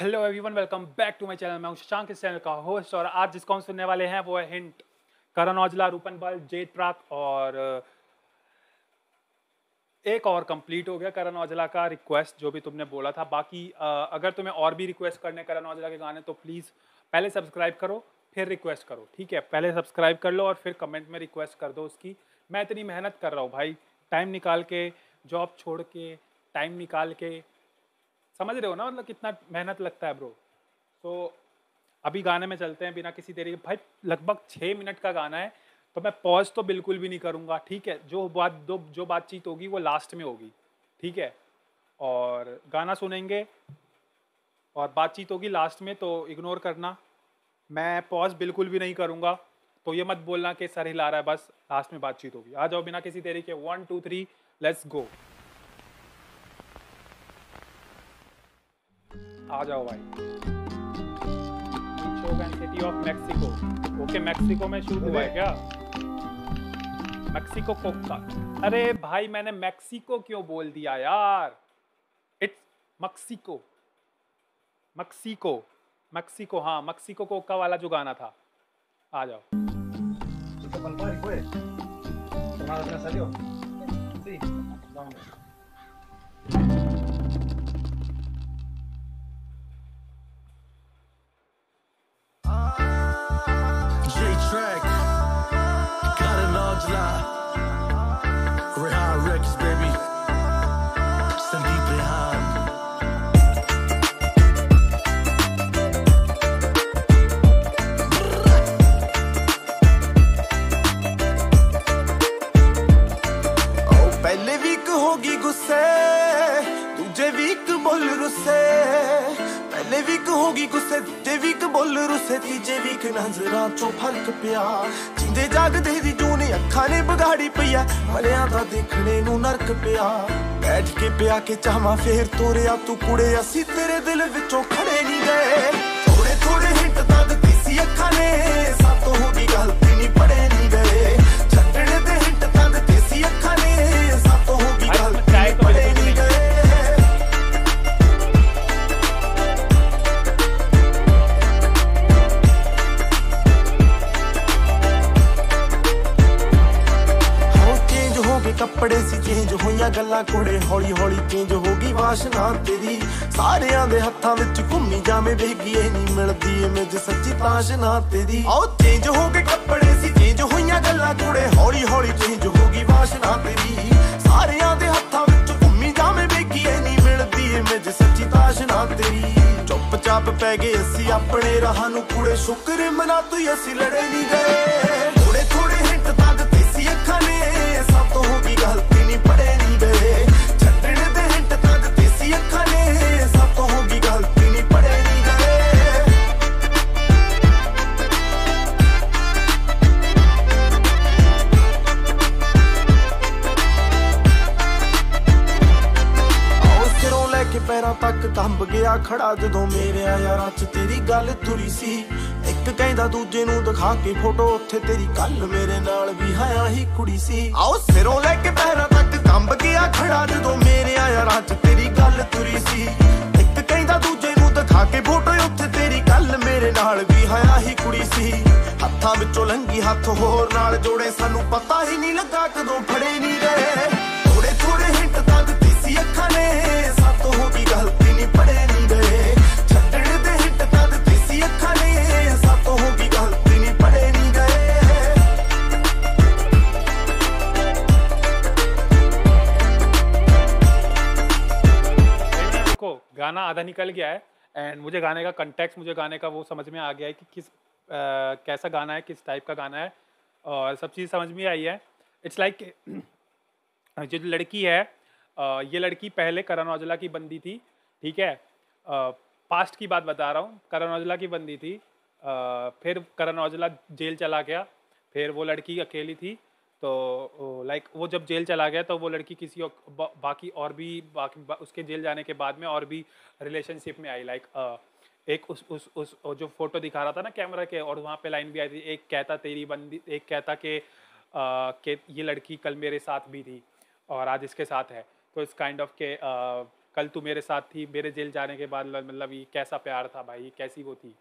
Hello everyone, welcome back to my channel. मैं हूं शशांक, इस चैनल का होस्ट। और आज जिसको हम सुनने वाले हैं वो है हिंट, करण औजला, रूपन बल, जेट प्राक और एक और कंप्लीट हो गया करण औजला का रिक्वेस्ट जो भी तुमने बोला था। बाकी अगर तुम्हें और भी रिक्वेस्ट करने करण औजला के गाने तो प्लीज़ पहले सब्सक्राइब करो फिर रिक्वेस्ट करो, ठीक है? पहले सब्सक्राइब कर लो और फिर कमेंट में रिक्वेस्ट कर दो उसकी। मैं इतनी मेहनत कर रहा हूँ भाई, टाइम निकाल के, जॉब छोड़ के, टाइम निकाल के, समझ रहे हो ना मतलब कितना मेहनत लगता है ब्रो। तो अभी गाने में चलते हैं बिना किसी देरी के। भाई लगभग 6 मिनट का गाना है तो मैं पॉज तो बिल्कुल भी नहीं करूँगा, ठीक है? जो बातचीत होगी वो लास्ट में होगी, ठीक है? और गाना सुनेंगे और बातचीत होगी लास्ट में, तो इग्नोर करना। मैं पॉज बिल्कुल भी नहीं करूँगा, तो ये मत बोलना कि सर हिला रहा है, बस लास्ट में बातचीत होगी। आ जाओ बिना किसी देरी के, 1 2 3 लेट्स गो। आ जाओ भाई। City of Mexico, okay, Mexico में शूट हुआ है क्या? Mexico Coca. अरे भाई मैंने मेक्सिको क्यों बोल दिया यार? इट्स मेक्सिको, मेक्सिको, मेक्सिको, हाँ मेक्सिको कोका वाला जो गाना था। आ जाओ। नजरां चो फर्क पिया, जिंदे जागदे दी जूने अखा ने बिगाड़ी पिया, मलियां दा देखने नू नरक पिया। बैठ के पिया के चाहवा फेर तोरिया तू कुड़े, असी तेरे दिल विचों खड़े नहीं गए। थोड़े थोड़े हिंट दा दित्ती सी अखा ने, सातों हो दी गलती नहीं पड़े नहीं गए। छड्डणे दे हिंट दा दित्ती सी अखा ने, सातों हो दी गलती नहीं पड़े नहीं गए। कपड़े सी चेंज होइया गल्ला कुड़े, हौली हौली चेंज होगी वासना तेरी। सारिया दे हत्था विच घूमी जावे वेगी, ए नहीं मिलदी इमेज सच्ची ताशना तेरी। ओ चेंज हो गए कपड़े सी चेंज होइया गल्ला कुड़े, हौली हौली चेंज होगी वासना तेरी। सारिया दे हत्था विच घूमी जावे वेगी, ए नहीं मिलदी इमेज सच्ची ताशना तेरी। चुप चाप पै गए असी अपने राह नू कुड़े, शुक्र मना तू असी लड़े नहीं गए। थोड़े थोड़े हिंट ता दित्ती सी अखा ने, सातों हो गई गलती नहीं पड़े नहीं गए। छड्डणे दे हिंट ता दित्ती सी अखा ने, सातों हो गई गलती नहीं पड़े नहीं गए। आओ सिरों लेके पैरां तक कंब गया खड़ा, जदों मेरे यारां च तेरी गल तुरी सी। कहता दूजे नू दिखा के फोटो, उत्थे तेरी कल मेरे नाल भी हाया ही कुड़ी सी। आओ सिरों लेके पैरां तक कंब गया खड़ा, जदों मेरे यारां च तेरी गल तुरी सी। एक कहता दूजे नू दिखा के फोटो, उत्थे तेरी कल मेरे नाल भी हाया ही कुड़ी सी। हत्थां विचों लंघी हत्थ होर नाल जोड़े, सानू पता ही नहीं लगा कदों फड़े नहीं गए। थोड़े थोड़े हिंट ता दित्ती सी अखां ने, सातों हो गई गलती नहीं पड़े नहीं गए। छड्डणे दे हिंट ता दित्ती सी अखां ने, सातों हो गई गलती नहीं पड़े नहीं गए। देखो गाना आधा निकल गया है एंड मुझे गाने का कंटेक्स्ट, मुझे गाने का वो समझ में आ गया है कि किस कैसा गाना है, किस टाइप का गाना है, और सब चीज़ समझ में आई है। इट्स लाइक जो लड़की है ये लड़की पहले करण औजला की बंदी थी, ठीक है? पास्ट की बात बता रहा हूँ, करण औजला की बंदी थी। फिर करण औजला जेल चला गया, फिर वो लड़की अकेली थी। तो लाइक वो जब जेल चला गया तो वो लड़की किसी और उसके जेल जाने के बाद में और भी रिलेशनशिप में आई। लाइक एक उस जो फोटो दिखा रहा था ना कैमरा के, और वहाँ पे लाइन भी आई थी, एक कहता तेरी बंदी, एक कहता कि ये लड़की कल मेरे साथ भी थी और आज इसके साथ है। तो इस काइंड ऑफ के कल तू मेरे साथ थी, मेरे जेल जाने के बाद मतलब ये कैसा प्यार था भाई, ये कैसी वो थी,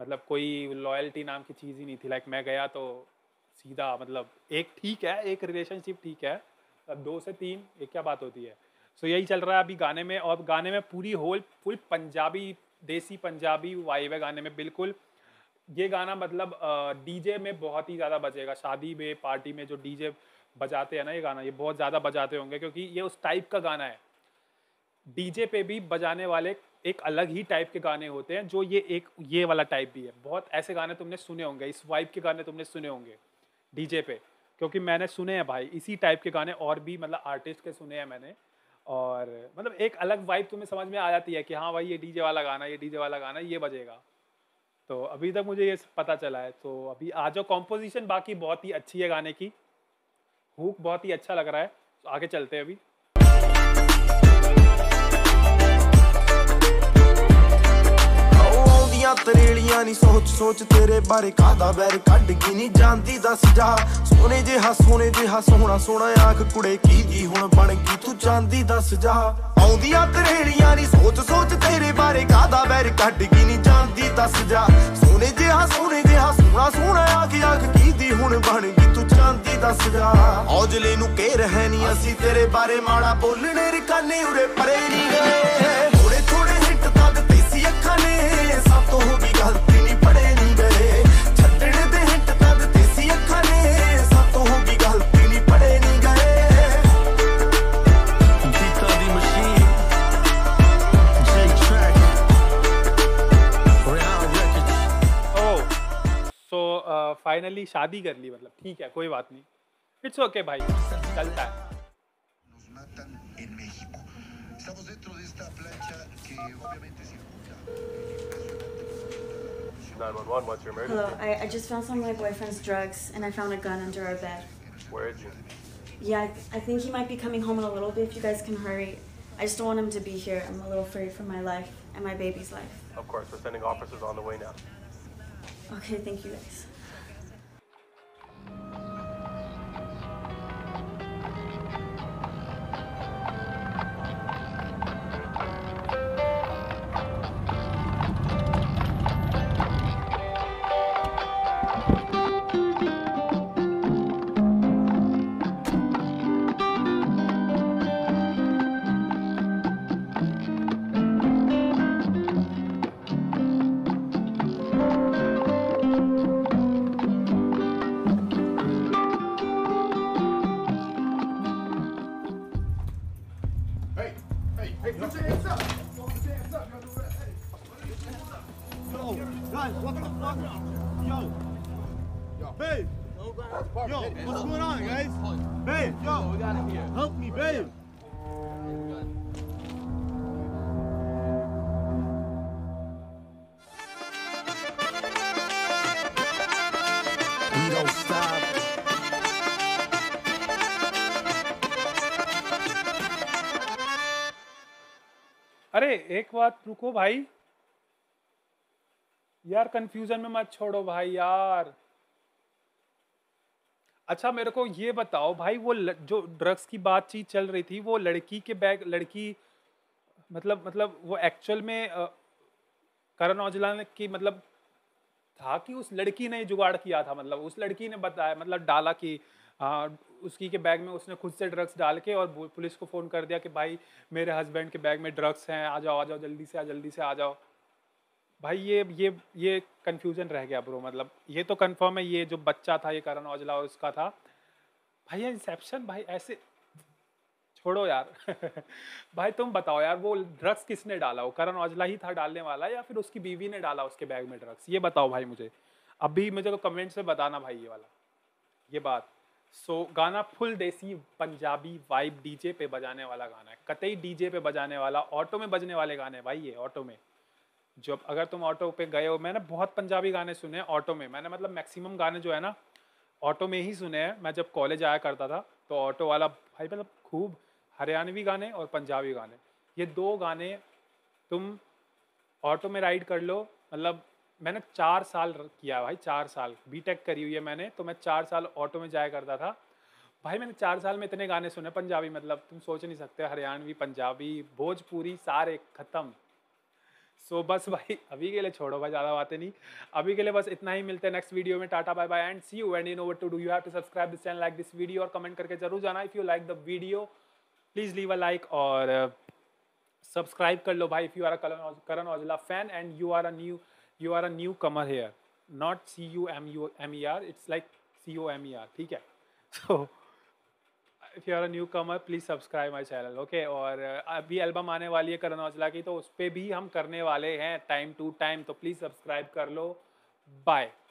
मतलब कोई लॉयल्टी नाम की चीज़ ही नहीं थी। लाइक मैं गया तो सीधा मतलब एक ठीक है, एक रिलेशनशिप ठीक है, अब 2 से 3 एक क्या बात होती है। सो यही चल रहा है अभी गाने में, और गाने में पूरी होल फुल पंजाबी, देसी पंजाबी वाइब है गाने में बिल्कुल। ये गाना मतलब डीजे में बहुत ही ज़्यादा बजेगा, शादी में पार्टी में जो डीजे बजाते हैं ना ये गाना, ये बहुत ज़्यादा बजाते होंगे क्योंकि ये उस टाइप का गाना है। डीजे पे भी बजाने वाले एक अलग ही टाइप के गाने होते हैं, जो ये एक ये वाला टाइप भी है। बहुत ऐसे गाने तुमने सुने होंगे, इस वाइब के गाने तुमने सुने होंगे डीजे पे, क्योंकि मैंने सुने हैं भाई इसी टाइप के गाने, और भी मतलब आर्टिस्ट के सुने हैं मैंने। और मतलब एक अलग वाइब तुम्हें समझ में आ जाती है कि हाँ भाई ये डीजे वाला गाना, ये डीजे वाला गाना ये बजेगा। तो अभी तक मुझे ये पता चला है। तो अभी आ जाओ, कॉम्पोजिशन बाकी बहुत ही अच्छी है गाने की, हुक बहुत ही अच्छा लग रहा है। तो आगे चलते हैं अभी। तरेलियां नी सोच सोच तेरे बारे कादा बैर कट की नी जानती दस जा, सोने जिहा सोना सोना आंख कुड़े की जी हुण बन गई तू जानती दस जा। आउंदियां तरेलियां नी सोच सोच तेरे बारे कादा बैर कट की नी जानती दस जा, सोने जिहा सोना सोना आंख की जी हुण बन गई तू जानती दस जा। औजले नू कह रहे नी असी तेरे बारे माड़ा बोलने रिकाने उरे परे नी गए, थोड़े थोड़े हिट तक देसी अखां ने सब तो हो गई गलती नी पड़े नी गए, छड्डणे दे हिट तक देसी अखां ने सब तो हो गई गलती नी पड़े नी गए। जीता दी मशीन जे ट्रैक राउंड रेकॉर्ड। ओ सो फाइनली शादी कर ली, मतलब ठीक है कोई बात नहीं, इट्स ओके भाई चलता है। Hello, I just found some of my boyfriend's drugs, and I found a gun under our bed. Where is he? Yeah, I think he might be coming home in a little bit if you guys can hurry. I just don't want him to be here. I'm a little afraid for my life and my baby's life. Of course, we're sending officers on the way now. Okay, thank you guys. अरे एक बात रुको भाई यार, confusion में मत छोड़ो भाई यार। अच्छा मेरे को ये बताओ भाई, वो जो ड्रग्स की बातचीत चल रही थी, वो लड़की के बैग, लड़की मतलब वो एक्चुअल में करण औजला की मतलब था कि उस लड़की ने जुगाड़ किया था, मतलब उस लड़की ने बताया, मतलब डाला कि उसकी के बैग में उसने खुद से ड्रग्स डाल के और पुलिस को फ़ोन कर दिया कि भाई मेरे हस्बैंड के बैग में ड्रग्स हैं, आ जाओ जल्दी से आ जाओ। भाई ये कन्फ्यूज़न रह गया ब्रो, मतलब ये तो कंफर्म है ये जो बच्चा था ये करण औजला और उसका था भाई इंसेप्शन। भाई ऐसे छोड़ो यार भाई तुम बताओ यार वो ड्रग्स किसने डाला, वो करण औजला ही था डालने वाला या फिर उसकी बीवी ने डाला उसके बैग में ड्रग्स, ये बताओ भाई मुझे, अभी मुझे तो कमेंट्स में बताना भाई ये वाला ये बात। सो गाना फुल देसी पंजाबी वाइब, डीजे पे बजाने वाला गाना है, कतई डीजे पे बजाने वाला, ऑटो में बजने वाले गाने भाई ये, ऑटो में जो अगर तुम ऑटो पे गए हो, मैंने बहुत पंजाबी गाने सुने ऑटो में, मैंने मतलब मैक्सिमम गाने जो है ना ऑटो में ही सुने हैं। मैं जब कॉलेज आया करता था तो ऑटो वाला भाई मतलब खूब हरियाणवी गाने और पंजाबी गाने, ये 2 गाने तुम ऑटो में राइड कर लो। मतलब मैंने 4 साल किया भाई, 4 साल बीटेक करी हुई है मैंने, तो मैं 4 साल ऑटो में जाया करता था भाई मैंने 4 साल में इतने गाने सुने पंजाबी, मतलब तुम सोच नहीं सकते, हरियाणवी, पंजाबी, भोजपुरी, सारे खत्म। सो बस भाई अभी के लिए छोड़ो भाई, ज़्यादा बातें नहीं, अभी के लिए बस इतना ही। मिलते हैं नेक्स्ट वीडियो में। Tata bye bye and see you and you know what to do. You have to subscribe this channel, like this video और कमेंट करके जरूर जाना। If you like the video please leave a like और subscribe कर लो भाई। If you are a Karan Aujla fan and you are a new Qamar here, not CUMER, it's like COMER, ठीक है। So if you are a new Qamar please subscribe my channel, okay. और अभी album आने वाली है करण औजला की, तो उस पर भी हम करने वाले हैं टाइम टू टाइम, तो प्लीज़ सब्सक्राइब कर लो। बाय।